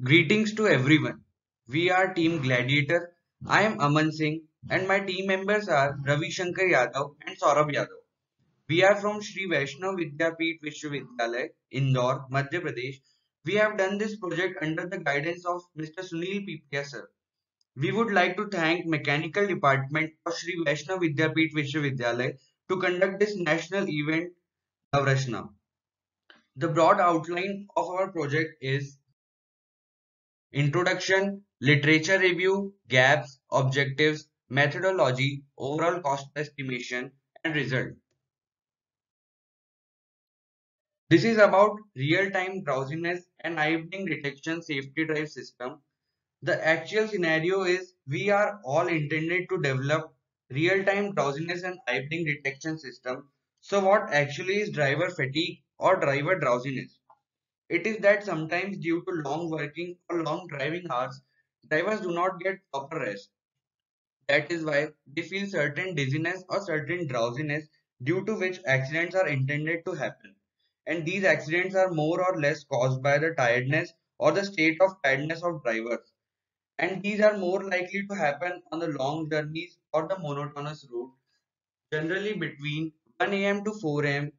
Greetings to everyone. We are Team GLADIATOR. I am Aman Singh and my team members are Ravi Shankar Yadav and Saurabh Yadav. We are from Shri Vaishnav Vidyapeeth Vishwavidyalaya, Indore, Madhya Pradesh. We have done this project under the guidance of Mr. Sunil PPSR. We would like to thank Mechanical Department of Shri Vaishnav Vidyapeeth Vishwavidyalaya to conduct this national event, Navrashna. The broad outline of our project is introduction, literature review, gaps, objectives, methodology, overall cost estimation, and result. This is about real-time drowsiness and evening detection safety drive system. The actual scenario is we are all intended to develop real-time drowsiness and evening detection system. So what actually is driver fatigue or driver drowsiness? It is that sometimes due to long working or long driving hours, drivers do not get proper rest. That is why they feel certain dizziness or certain drowsiness, due to which accidents are intended to happen. And these accidents are more or less caused by the tiredness or the state of tiredness of drivers. And these are more likely to happen on the long journeys or the monotonous route, generally between 1 a.m. to 4 a.m.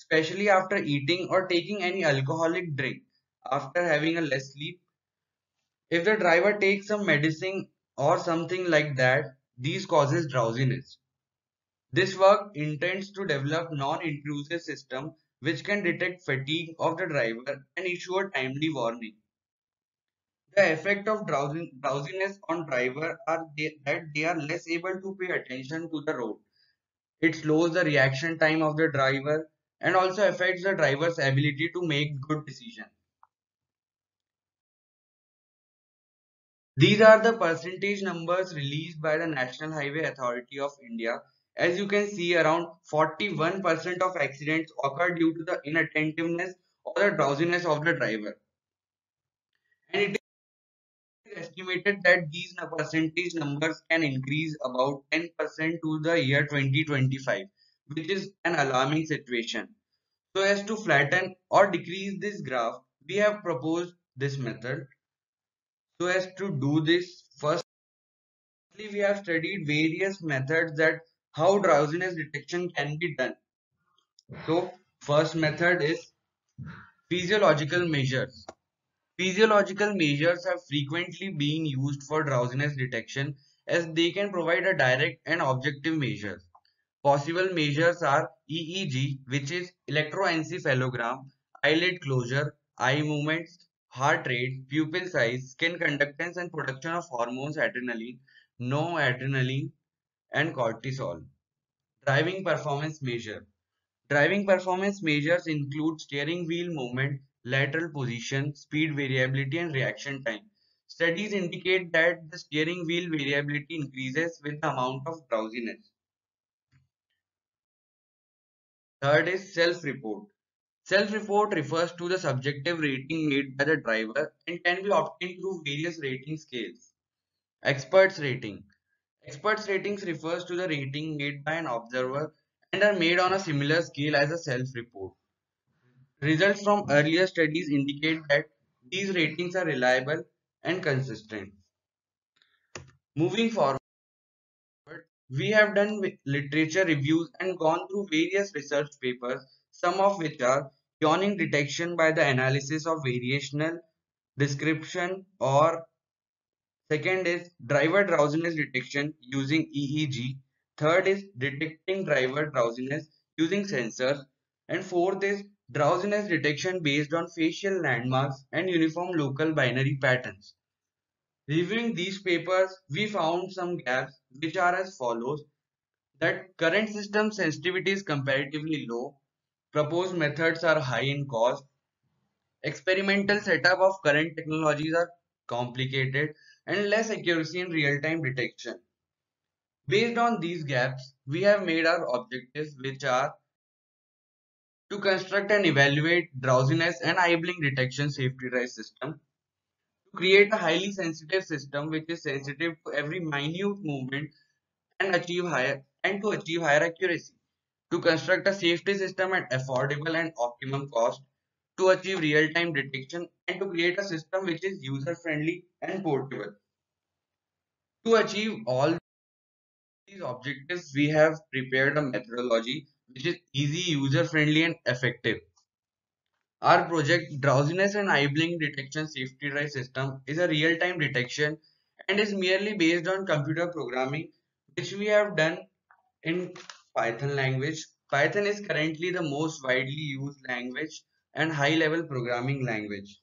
especially after eating or taking any alcoholic drink, after having a less sleep. If the driver takes some medicine or something like that, these causes drowsiness. This work intends to develop non-intrusive system which can detect fatigue of the driver and issue a timely warning. The effect of drowsiness on driver are that they are less able to pay attention to the road. It slows the reaction time of the driver and also affects the driver's ability to make good decisions. These are the percentage numbers released by the National Highway Authority of India. As you can see, around 41% of accidents occur due to the inattentiveness or the drowsiness of the driver. And it is estimated that these percentage numbers can increase about 10% to the year 2025. Which is an alarming situation. So as to flatten or decrease this graph, we have proposed this method. So as to do this, firstly we have studied various methods that how drowsiness detection can be done. So first method is physiological measures. Physiological measures have frequently been used for drowsiness detection as they can provide a direct and objective measure. Possible measures are EEG, which is electroencephalogram, eyelid closure, eye movements, heart rate, pupil size, skin conductance and production of hormones adrenaline, noradrenaline and cortisol. Driving performance measure. Driving performance measures include steering wheel movement, lateral position, speed variability and reaction time. Studies indicate that the steering wheel variability increases with the amount of drowsiness. Third is self-report. Self-report refers to the subjective rating made by the driver and can be obtained through various rating scales. Experts rating. Experts ratings refers to the rating made by an observer and are made on a similar scale as a self-report. Results from earlier studies indicate that these ratings are reliable and consistent. Moving forward, we have done literature reviews and gone through various research papers, some of which are yawning detection by the analysis of variational description, or second is driver drowsiness detection using EEG, third is detecting driver drowsiness using sensors, and fourth is drowsiness detection based on facial landmarks and uniform local binary patterns. Reviewing these papers, we found some gaps which are as follows: that current system sensitivity is comparatively low, proposed methods are high in cost, experimental setup of current technologies are complicated, and less accuracy in real-time detection. Based on these gaps, we have made our objectives, which are to construct and evaluate drowsiness and idling detection safety drive system, create a highly sensitive system which is sensitive to every minute movement and to achieve higher accuracy, to construct a safety system at affordable and optimum cost, to achieve real-time detection and to create a system which is user-friendly and portable. To achieve all these objectives, we have prepared a methodology which is easy, user-friendly and effective. Our project Drowsiness and Eye Blink Detection Safety Drive System is a real-time detection and is merely based on computer programming, which we have done in Python language. Python is currently the most widely used language and high-level programming language.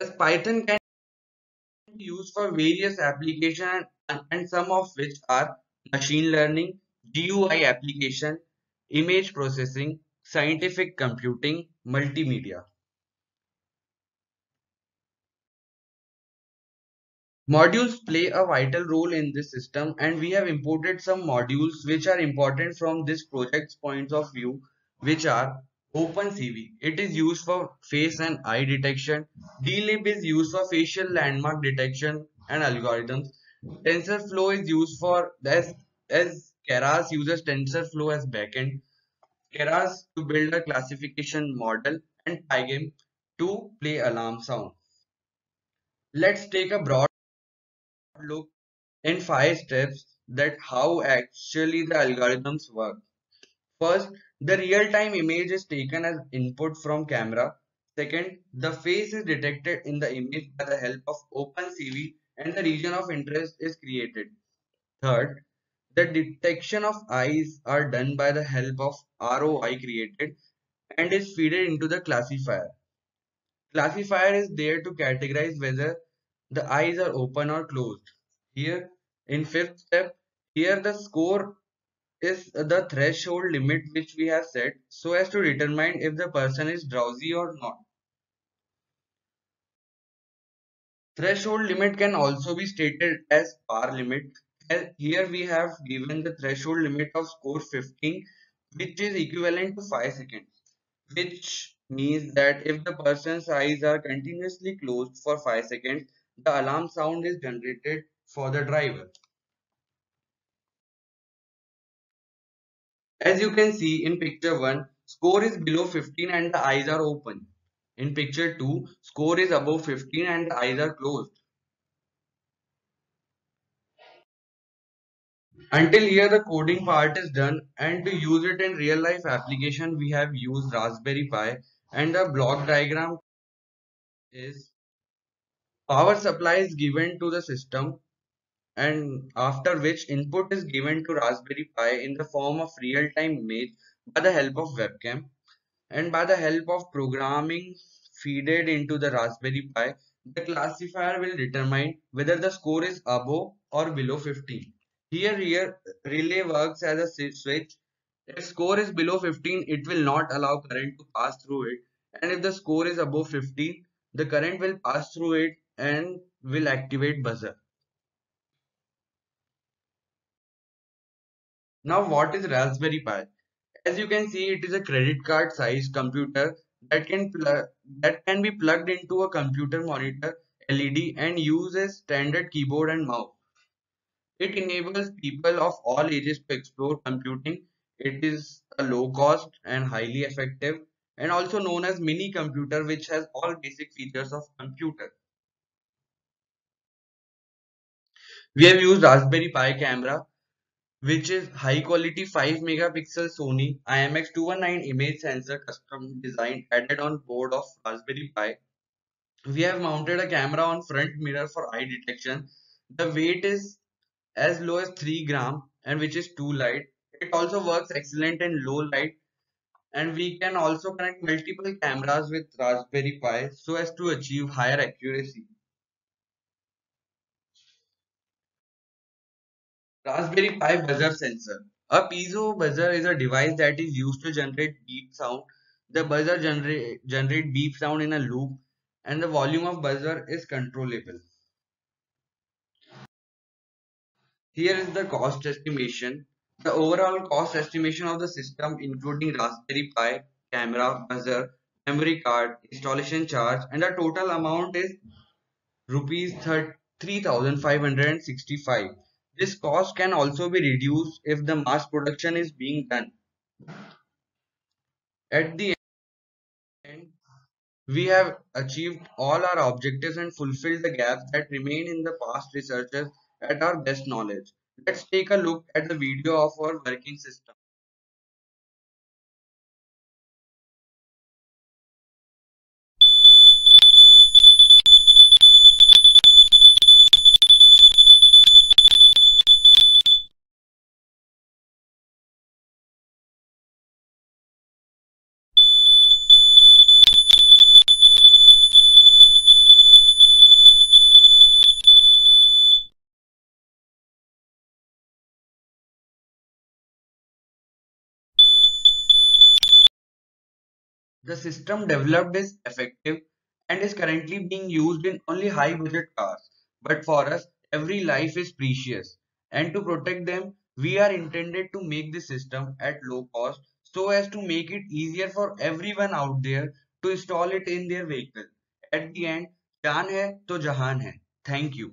As Python can be used for various applications, and some of which are machine learning, GUI application, image processing, scientific computing, multimedia. Modules play a vital role in this system, and we have imported some modules which are important from this project's points of view, which are OpenCV. It is used for face and eye detection. DLib is used for facial landmark detection and algorithms. TensorFlow is used for as Keras uses TensorFlow as backend. Keras to build a classification model, and pygame to play alarm sound. Let's take a broad look in 5 steps that how actually the algorithms work. First, the real-time image is taken as input from camera. Second, the face is detected in the image by the help of OpenCV and the region of interest is created. Third, the detection of eyes are done by the help of ROI created and is fed into the classifier. Classifier is there to categorize whether the eyes are open or closed. Here, in 5th step, here the score is the threshold limit which we have set so as to determine if the person is drowsy or not. Threshold limit can also be stated as PAR limit. Here we have given the threshold limit of score 15, which is equivalent to 5 seconds, which means that if the person's eyes are continuously closed for 5 seconds, the alarm sound is generated for the driver. As you can see in picture 1, score is below 15 and the eyes are open. In picture 2, score is above 15 and the eyes are closed. Until here the coding part is done, and to use it in real life application we have used Raspberry Pi, and the block diagram is power supply is given to the system, and after which input is given to Raspberry Pi in the form of real time image by the help of webcam, and by the help of programming fed into the Raspberry Pi, the classifier will determine whether the score is above or below 15. Here relay works as a switch. If score is below 15, it will not allow current to pass through it, and if the score is above 15, the current will pass through it and will activate buzzer. Now, what is Raspberry Pi? As you can see, it is a credit card sized computer that can be plugged into a computer monitor LED and uses standard keyboard and mouse. It enables people of all ages to explore computing. It is a low cost and highly effective, and also known as mini computer, which has all basic features of computer. We have used Raspberry Pi camera, which is high quality 5 megapixel Sony IMX219 image sensor, custom designed, added on board of Raspberry Pi. We have mounted a camera on front mirror for eye detection. The weight is as low as 3 grams, and which is too light. It also works excellent in low light, and we can also connect multiple cameras with Raspberry Pi so as to achieve higher accuracy. Raspberry Pi buzzer sensor. A piezo buzzer is a device that is used to generate beep sound. The buzzer generates beep sound in a loop, and the volume of buzzer is controllable. Here is the cost estimation. The overall cost estimation of the system, including Raspberry Pi, camera, buzzer, memory card, installation charge, and the total amount is Rs. 3,565. This cost can also be reduced if the mass production is being done. At the We have achieved all our objectives and fulfilled the gaps that remain in the past researchers at our best knowledge. Let's take a look at the video of our working system. The system developed is effective and is currently being used in only high budget cars. But for us, every life is precious, and to protect them, we are intended to make the system at low cost so as to make it easier for everyone out there to install it in their vehicle. At the end, jaan hai to jahan hai. Thank you.